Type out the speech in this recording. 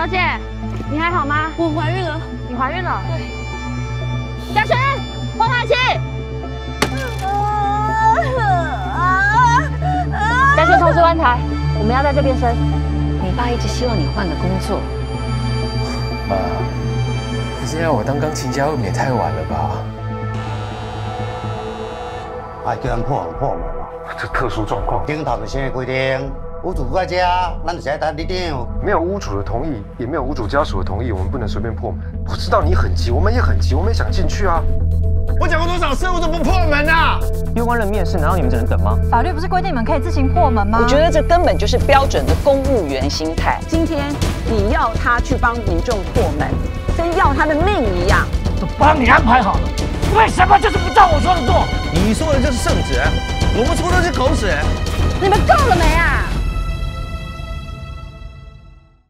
小姐，你还好吗？我怀孕了。你怀孕了？对。嘉诚，换换气。嘉诚同志湾台，我们要在这边生。你爸一直希望你换个工作。妈，可是让我当钢琴家未免太晚了吧？啊，叫人破门嘛，这特殊状况。顶头就先规定。 屋主不在家，那你谁当里长？没有屋主的同意，也没有屋主家属的同意，我们不能随便破门。我知道你很急，我们也很急，我们也想进去啊。我讲过多少次，我怎么不破门啊？攸关人命的事，难道你们只能等吗？法律不是规定你们可以自行破门吗？我觉得这根本就是标准的公务员心态。今天你要他去帮民众破门，跟要他的命一样。都帮你安排好了，为什么就是不照我说的做？你说的就是圣旨，我们说的是狗屎。你们够了没啊？